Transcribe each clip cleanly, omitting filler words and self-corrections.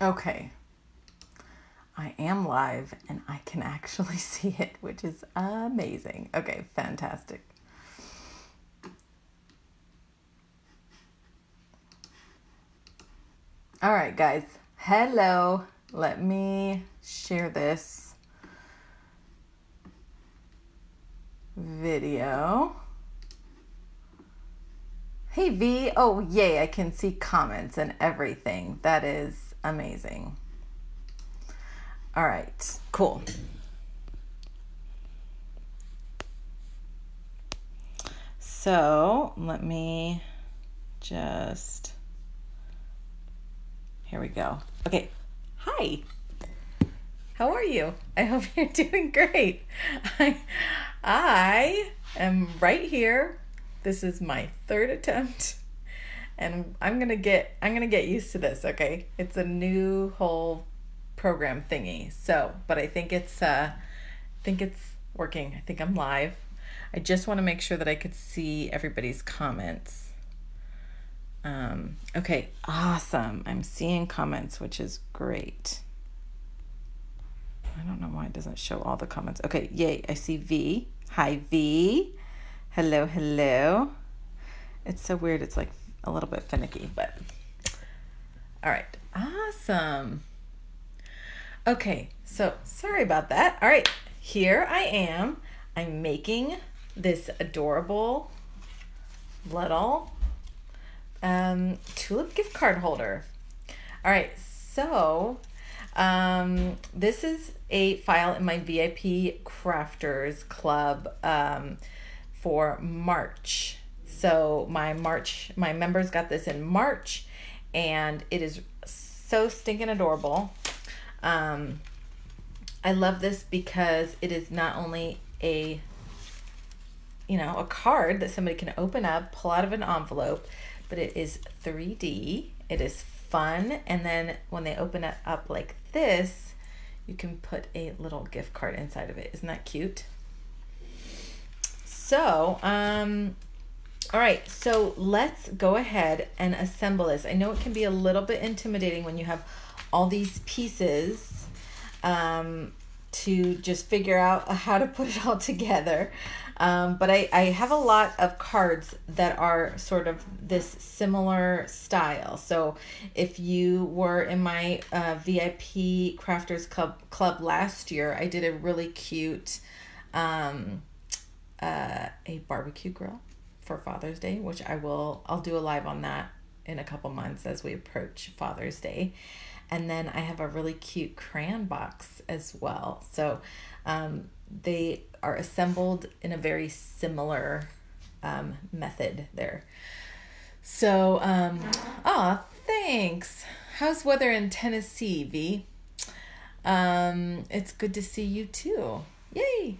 Okay, I am live and I can actually see it, which is amazing. Okay, fantastic. All right, guys, hello. Let me share this video. Hey, V. Oh, yay, I can see comments and everything. That is amazing. All right, cool. So let me just, here we go. Okay, hi, how are you? I hope you're doing great. I am right here. This is my third attempt. And I'm gonna get used to this, okay? It's a new whole program thingy. So, but I think it's working. I think I'm live. I just want to make sure that I could see everybody's comments. Okay, awesome. I'm seeing comments, which is great. I don't know why it doesn't show all the comments. Okay, yay, I see V. Hi, V. Hello, hello. It's so weird. It's like a little bit finicky, but all right, awesome. Okay, so sorry about that. All right, here I am. I'm making this adorable little tulip gift card holder. All right, so this is a file in my VIP Crafters Club for March. So my members got this in March, and it is so stinking adorable. I love this because it is not only a, you know, a card that somebody can open up, pull out of an envelope, but it is 3D. It is fun. And then when they open it up like this, you can put a little gift card inside of it. Isn't that cute? So, all right, so let's go ahead and assemble this. I know it can be a little bit intimidating when you have all these pieces to just figure out how to put it all together. But I have a lot of cards that are sort of this similar style. So if you were in my VIP Crafters Club last year, I did a really cute a barbecue grill for Father's Day, which I'll do a live on that in a couple months as we approach Father's Day. And then I have a really cute crayon box as well. So they are assembled in a very similar method there. So, oh, thanks. How's weather in Tennessee, V? It's good to see you too. Yay.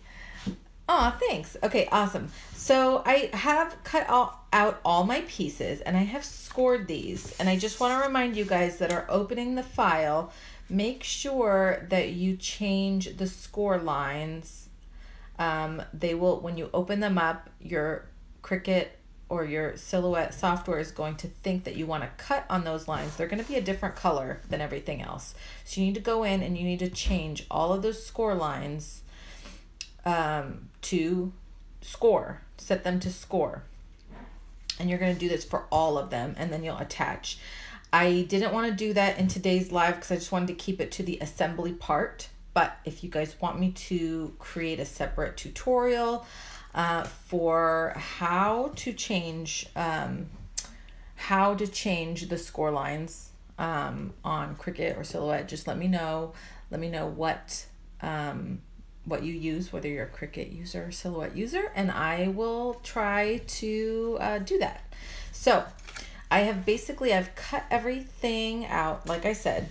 Oh, thanks. Okay, awesome. So I have cut out all my pieces and I have scored these. And I just want to remind you guys that are opening the file, make sure that you change the score lines. They will, when you open them up, your Cricut or your Silhouette software is going to think that you want to cut on those lines. They're going to be a different color than everything else. So you need to go in and you need to change all of those score lines to score, set them to score. And you're going to do this for all of them, and then you'll attach. I didn't want to do that in today's live because I just wanted to keep it to the assembly part. But if you guys want me to create a separate tutorial for how to change the score lines on Cricut or Silhouette, just let me know. Let me know what you use, whether you're a Cricut user or Silhouette user, and I will try to do that. So I've cut everything out. Like I said,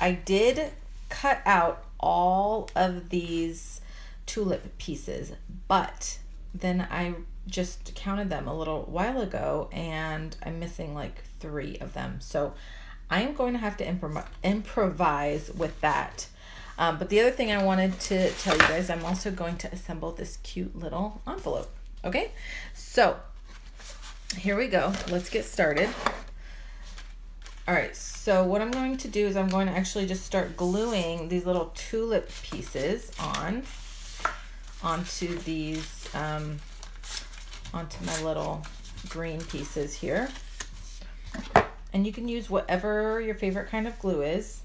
I did cut out all of these tulip pieces, but then I just counted them a little while ago and I'm missing like 3 of them. So I'm going to have to improvise with that. But the other thing I wanted to tell you guys, I'm also going to assemble this cute little envelope. Okay, so here we go. Let's get started. All right, so what I'm going to do is I'm going to actually just start gluing these little tulip pieces onto these, onto my little green pieces here. And you can use whatever your favorite kind of glue is.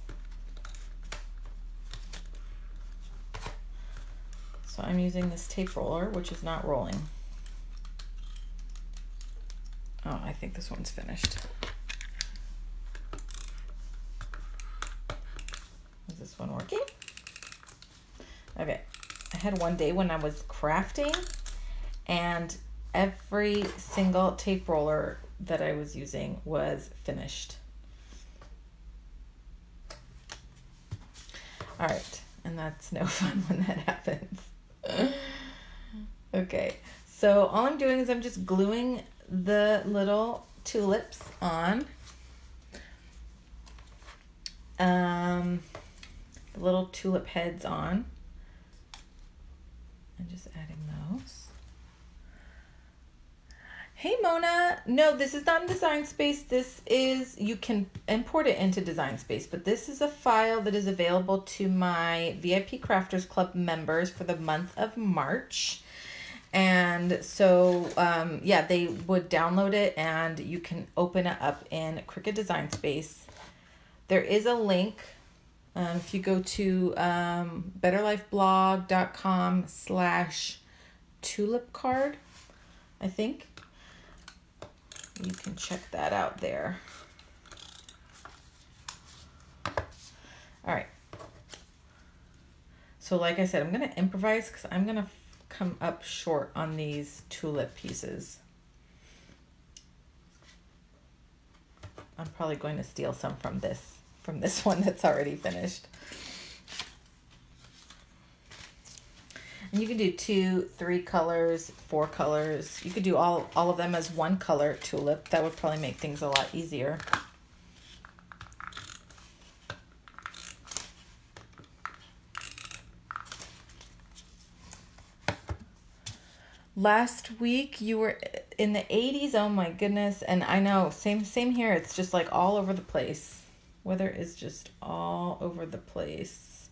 So I'm using this tape roller, which is not rolling. Oh, I think this one's finished. This one working? Okay, I had one day when I was crafting and every single tape roller that I was using was finished. All right, and that's no fun when that happens. Okay, so all I'm doing is I'm just gluing the little tulips on. Little tulip heads on. I'm just adding those. Hey Mona, no, this is not in Design Space. This is, you can import it into Design Space, but this is a file that is available to my VIP Crafters Club members for the month of March. And so, yeah, they would download it and you can open it up in Cricut Design Space. There is a link. If you go to betterlifeblog.com/tulipcard, I think, you can check that out there. All right. So like I said, I'm going to improvise because I'm going to come up short on these tulip pieces. I'm probably going to steal some from this. From this one that's already finished. And you can do 2, 3 colors, 4 colors. You could do all of them as one color tulip. That would probably make things a lot easier. Last week you were in the 80s. Oh my goodness. And I know, same here. It's just like all over the place. Weather is just all over the place.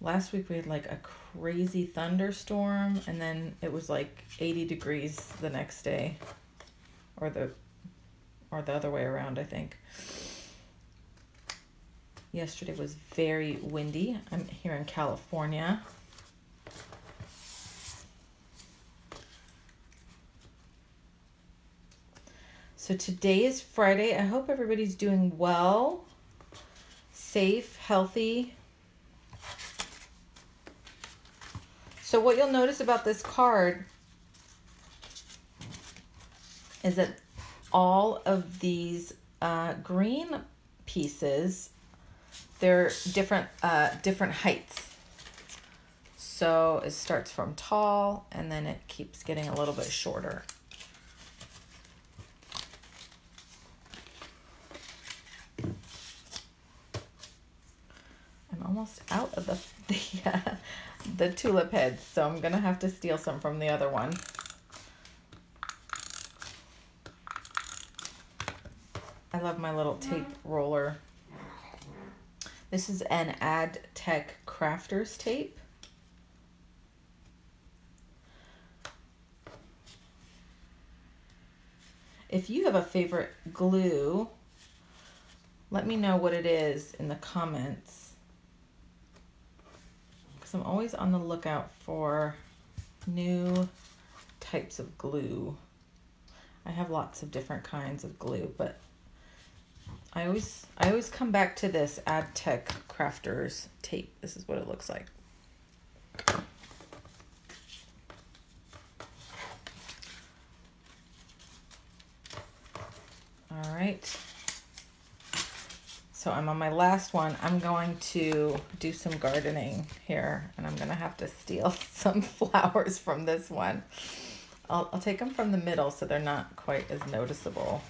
Last week we had like a crazy thunderstorm and then it was like 80 degrees the next day, or the other way around, I think. Yesterday was very windy. I'm here in California. So today is Friday. I hope everybody's doing well, safe, healthy. So what you'll notice about this card is that all of these green pieces, they're different, different heights. So it starts from tall and then it keeps getting a little bit shorter. Almost out of the tulip heads, so I'm gonna have to steal some from the other one. I love my little tape roller. This is an Ad Tech Crafters tape. If you have a favorite glue, let me know what it is in the comments. I'm always on the lookout for new types of glue. I have lots of different kinds of glue, but I always come back to this Ad Tech Crafters tape. This is what it looks like. All right. So I'm on my last one. I'm going to do some gardening here and I'm going to have to steal some flowers from this one. I'll take them from the middle so they're not quite as noticeable.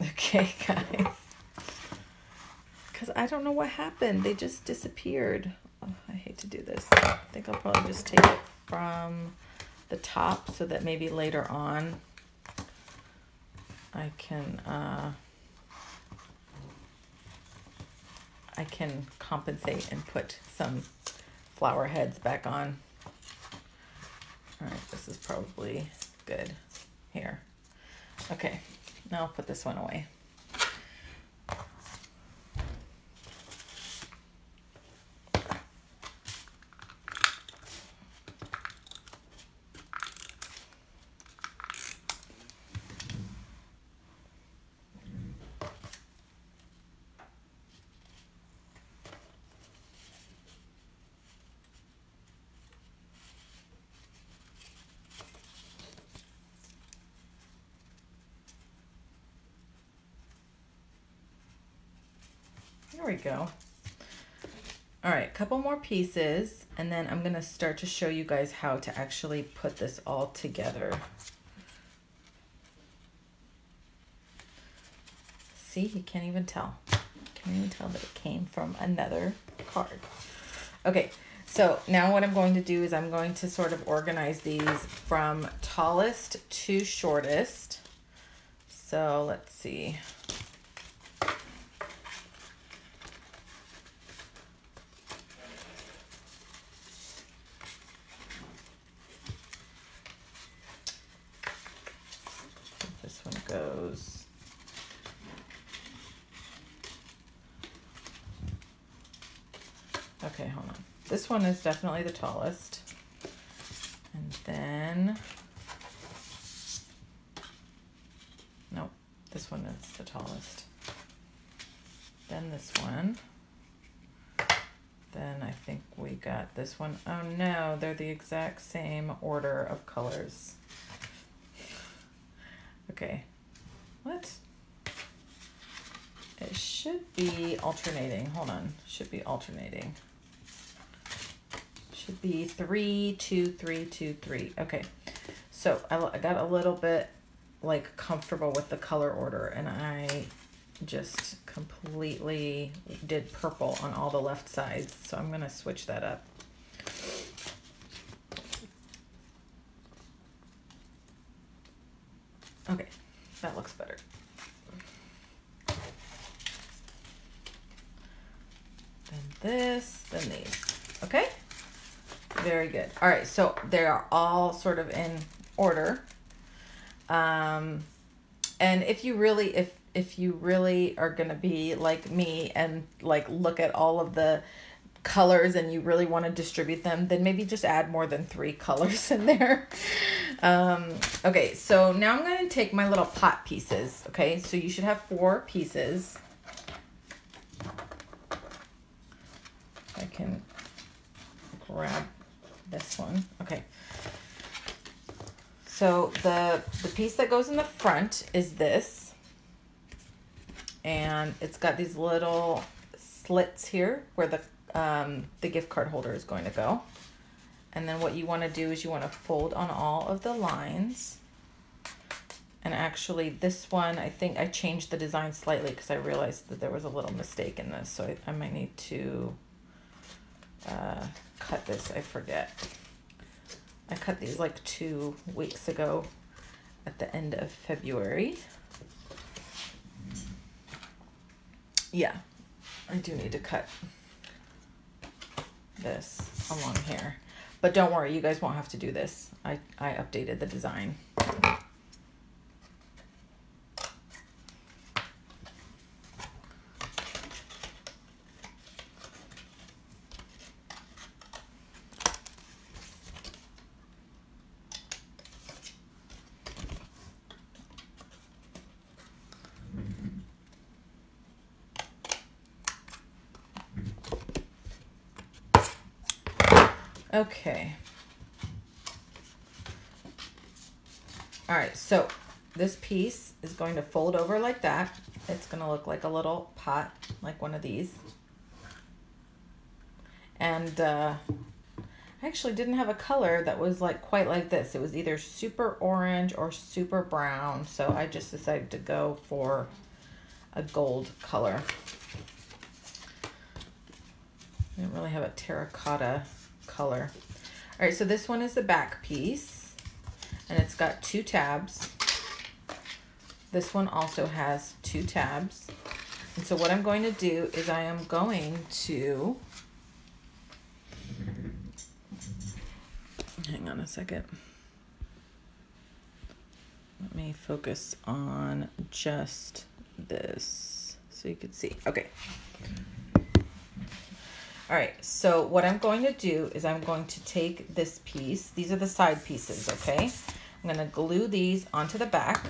Okay, guys. Because I don't know what happened. They just disappeared. Oh, I hate to do this. I think I'll probably just take it from the top so that maybe later on I can compensate and put some flower heads back on. All right, this is probably good here. Okay, now I'll put this one away. There we go. All right, a couple more pieces, and then I'm gonna start to show you guys how to actually put this all together. See, you can't even tell. Can't even tell that it came from another card. Okay, so now what I'm going to do is I'm going to sort of organize these from tallest to shortest. So let's see. Okay, hold on. This one is definitely the tallest. And then, nope, this one is the tallest. Then this one. Then I think we got this one. Oh no, they're the exact same order of colors. Okay, what? It should be alternating, hold on, should be alternating. Should be 3, 2, 3, 2, 3. Okay, so I got a little bit like comfortable with the color order, and I just completely did purple on all the left sides. So I'm gonna switch that up. Okay, that looks better. Then this, then these. Okay, very good. All right, so they are all sort of in order. And if you really, if you really are gonna be like me and like look at all of the colors and you really want to distribute them, then maybe just add more than 3 colors in there. Okay, so now I'm going to take my little pot pieces. Okay, so you should have 4 pieces. I can grab this one. Okay, so the piece that goes in the front is this, and it's got these little slits here where the gift card holder is going to go. And then what you want to do is you want to fold on all of the lines. And actually this one, I think I changed the design slightly because I realized that there was a little mistake in this. So I might need to cut this. I forget. I cut these like 2 weeks ago at the end of February. Yeah, I do need to cut this along here, but don't worry, you guys won't have to do this. I updated the design. Okay. All right, so this piece is going to fold over like that. It's going to look like a little pot, like one of these. And I actually didn't have a color that was like quite like this. It was either super orange or super brown. So I just decided to go for a gold color. I didn't really have a terracotta color. All right, so this one is the back piece, and it's got 2 tabs. This one also has two tabs. And so what I'm going to do is I am going to, hang on a second. Let me focus on just this so you can see. Okay. All right. So what I'm going to do is I'm going to take this piece. These are the side pieces. Okay. I'm going to glue these onto the back.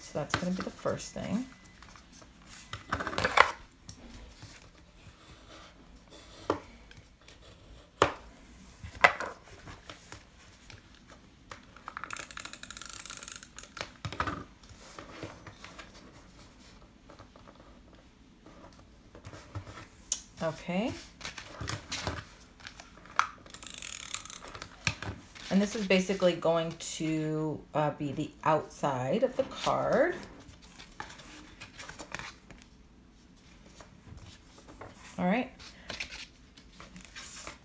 So that's going to be the first thing. Okay. And this is basically going to be the outside of the card. All right.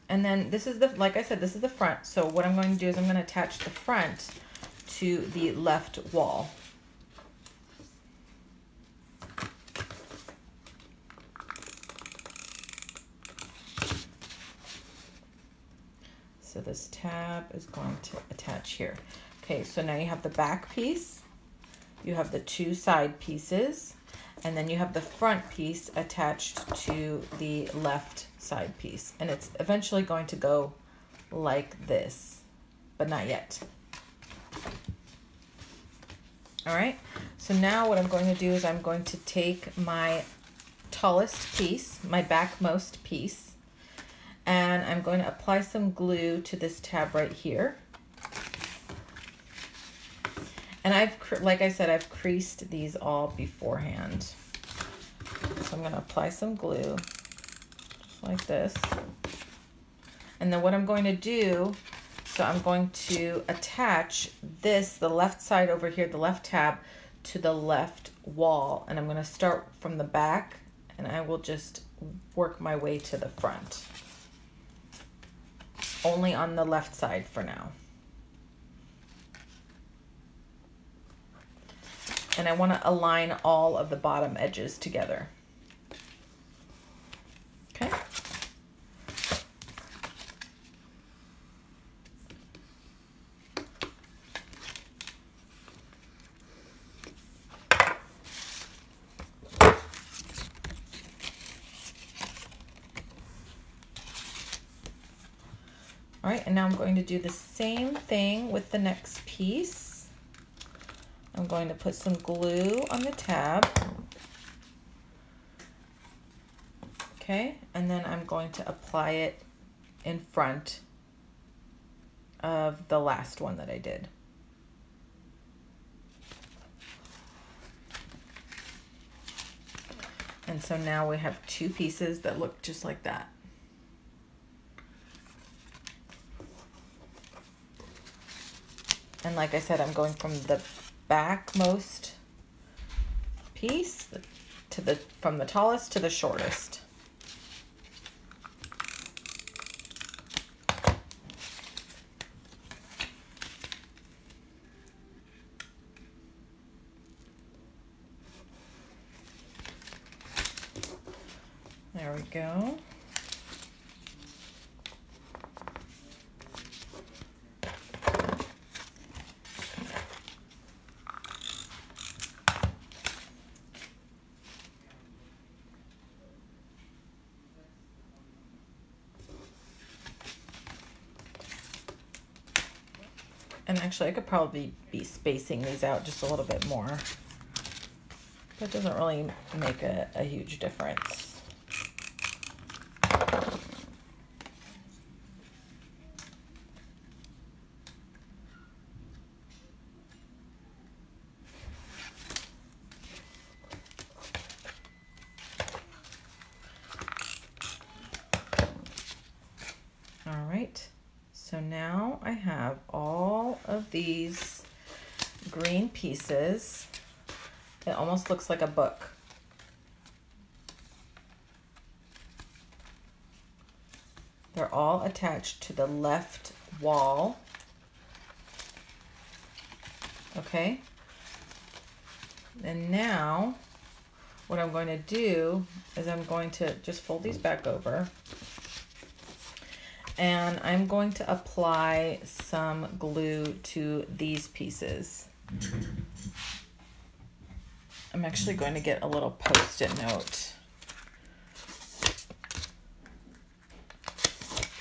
And then this is the, like I said, this is the front. So what I'm going to do is I'm going to attach the front to the left wall. So this tab is going to attach here. Okay, so now you have the back piece, you have the two side pieces, and then you have the front piece attached to the left side piece. And it's eventually going to go like this, but not yet. All right, so now what I'm going to do is I'm going to take my tallest piece, my backmost piece, and I'm going to apply some glue to this tab right here. And I've, like I said, I've creased these all beforehand. So I'm going to apply some glue, just like this. And then what I'm going to do, so I'm going to attach this, the left side over here, the left tab, to the left wall. And I'm going to start from the back, and I will just work my way to the front. Only on the left side for now. And I want to align all of the bottom edges together. Okay. All right, and now I'm going to do the same thing with the next piece. I'm going to put some glue on the tab. Okay, and then I'm going to apply it in front of the last one that I did. And so now we have two pieces that look just like that. And like I said, I'm going from the backmost piece to the, from the tallest to the shortest. There we go. And actually, I could probably be spacing these out just a little bit more. That doesn't really make a huge difference. All right. So now I have all of these green pieces. It almost looks like a book. They're all attached to the left wall. Okay. And now what I'm going to do is I'm going to just fold these back over, and I'm going to apply some glue to these pieces. I'm actually going to get a little post-it note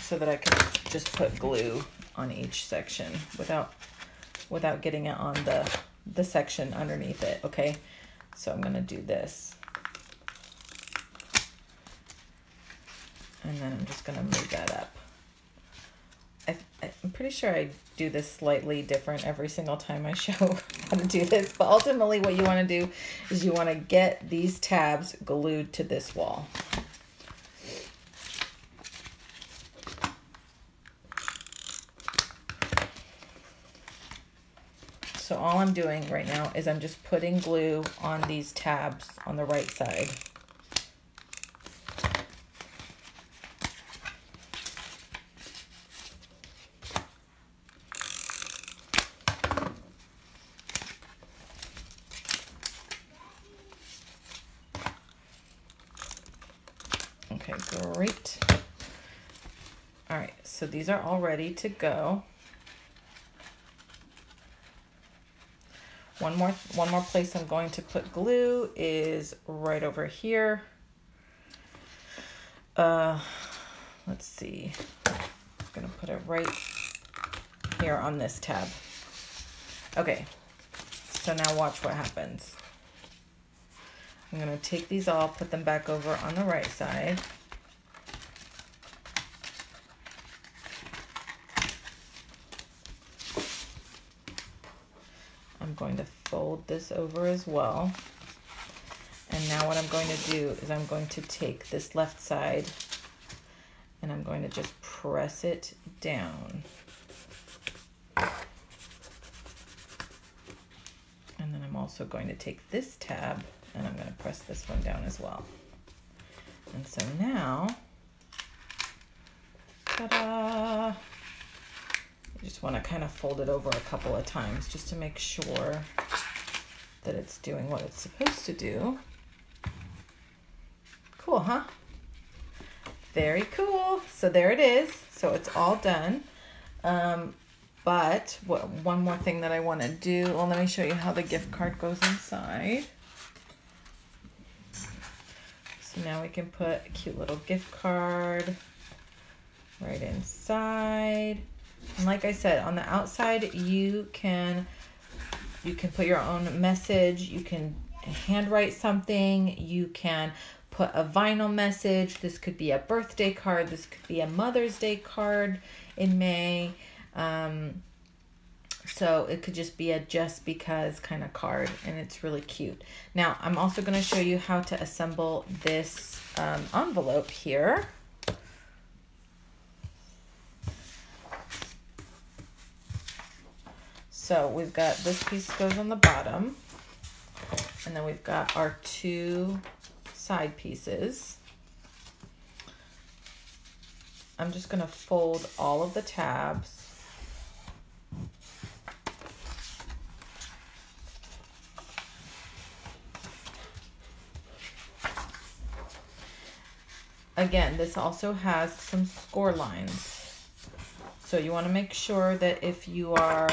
so that I can just put glue on each section without getting it on the section underneath it, okay? So I'm gonna do this. And then I'm just gonna move that up. I'm pretty sure I do this slightly different every single time I show how to do this, but ultimately what you wanna do is you wanna get these tabs glued to this wall. So all I'm doing right now is I'm just putting glue on these tabs on the right side. Okay, great. All right, so these are all ready to go. One more place I'm going to put glue is right over here. Let's see. I'm gonna put it right here on this tab. Okay, so now watch what happens. I'm gonna take these all, put them back over on the right side. I'm going to fold this over as well. And now what I'm going to do is I'm going to take this left side and I'm going to just press it down. And then I'm also going to take this tab and I'm going to press this one down as well. And so now, ta-da! Just want to kind of fold it over a couple of times just to make sure that it's doing what it's supposed to do. Cool, huh? Very cool. So there it is. So it's all done. But one more thing that I want to do, well, let me show you how the gift card goes inside. So now we can put a cute little gift card right inside. And like I said, on the outside, you can put your own message, you can handwrite something, you can put a vinyl message. This could be a birthday card. This could be a Mother's Day card in May. So it could just be a just because kind of card, and it's really cute. Now, I'm also going to show you how to assemble this envelope here. So we've got this piece goes on the bottom, and then we've got our two side pieces. I'm just gonna fold all of the tabs. Again, this also has some score lines. So you wanna make sure that if you are,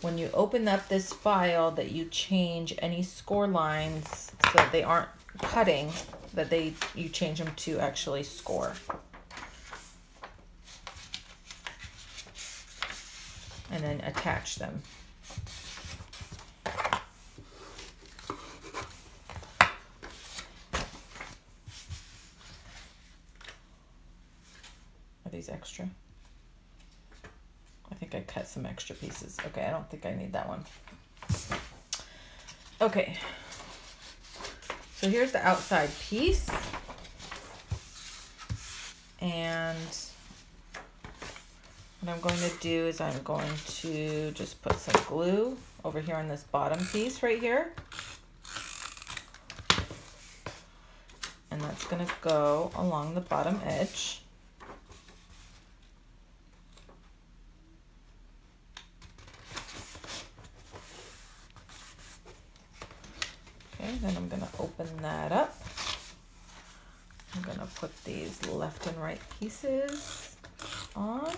when you open up this file, that you change any score lines so that they aren't cutting, that you change them to actually score. And then attach them. Are these extra? I think I cut some extra pieces. Okay, I don't think I need that one. Okay, so here's the outside piece. And what I'm going to do is I'm going to just put some glue over here on this bottom piece right here. And that's going to go along the bottom edge. Then I'm gonna open that up. I'm gonna put these left and right pieces on.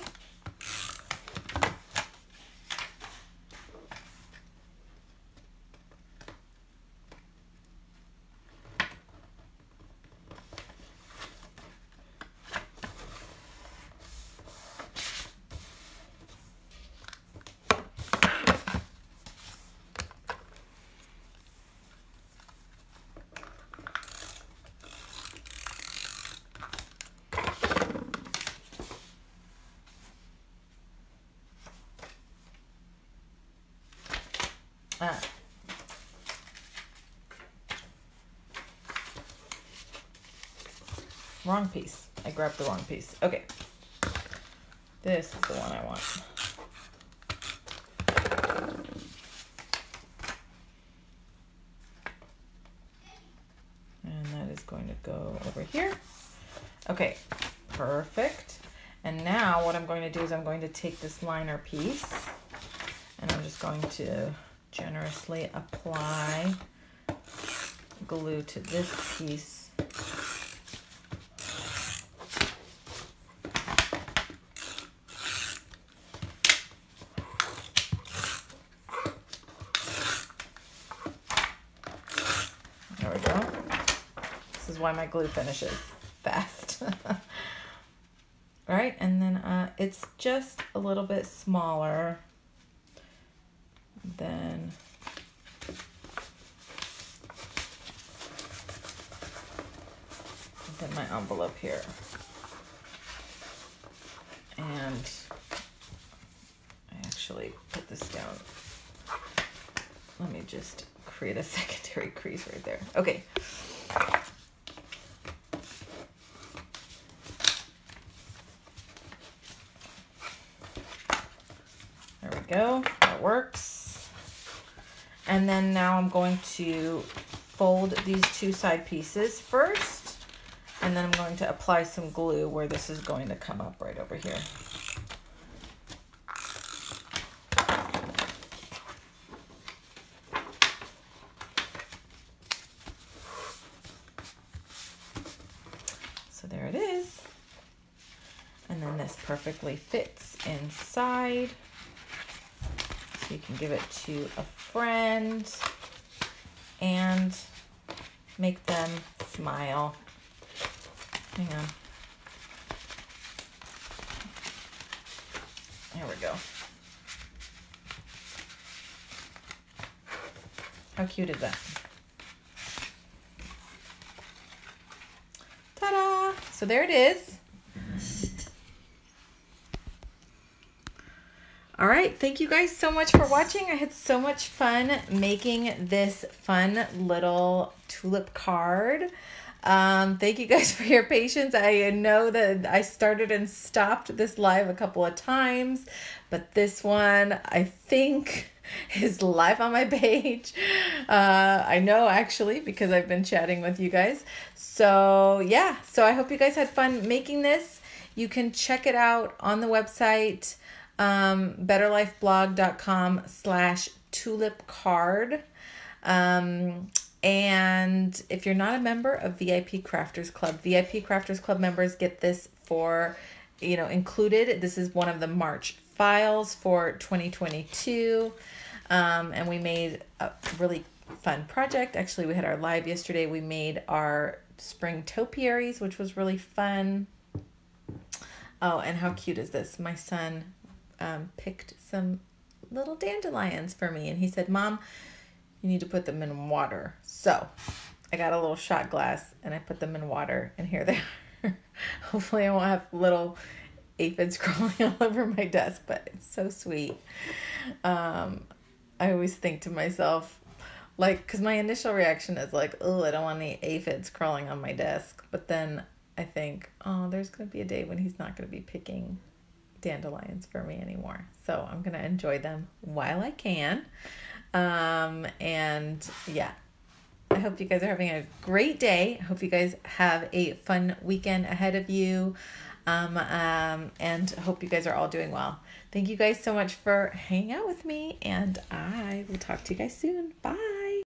Wrong piece. I grabbed the wrong piece. Okay. This is the one I want. And that is going to go over here. Okay, perfect. And now what I'm going to do is I'm going to take this liner piece and I'm just going to generously apply glue to this piece. There we go. This is why my glue finishes fast. All right, and then it's just a little bit smaller than my envelope here, and I actually put this down. Let me just create a secondary crease right there. Okay. There we go. That works. And then now I'm going to fold these two side pieces first, and then I'm going to apply some glue where this is going to come up right over here. Perfectly fits inside, so you can give it to a friend and make them smile. Hang on. There we go. How cute is that? Ta-da! So there it is. All right, thank you guys so much for watching. I had so much fun making this fun little tulip card. Thank you guys for your patience. I know that I started and stopped this live a couple of times, but this one I think is live on my page. I know actually because I've been chatting with you guys. So yeah, so I hope you guys had fun making this. You can check it out on the website. betterlifeblog.com/tulip card. And if you're not a member of VIP Crafters Club, VIP Crafters Club members get this for, you know, included. This is one of the March files for 2022. And we made a really fun project. Actually, we had our live yesterday. We made our spring topiaries, which was really fun. Oh, and how cute is this? My son picked some little dandelions for me, and he said, "Mom, you need to put them in water." So I got a little shot glass and I put them in water, and here they are. Hopefully I won't have little aphids crawling all over my desk, but it's so sweet. I always think to myself, like, because my initial reaction is like, oh, I don't want any aphids crawling on my desk. But then I think, oh, there's going to be a day when he's not going to be picking dandelions for me anymore. So I'm going to enjoy them while I can. And yeah, I hope you guys are having a great day. I hope you guys have a fun weekend ahead of you. And hope you guys are all doing well. Thank you guys so much for hanging out with me, and I will talk to you guys soon. Bye.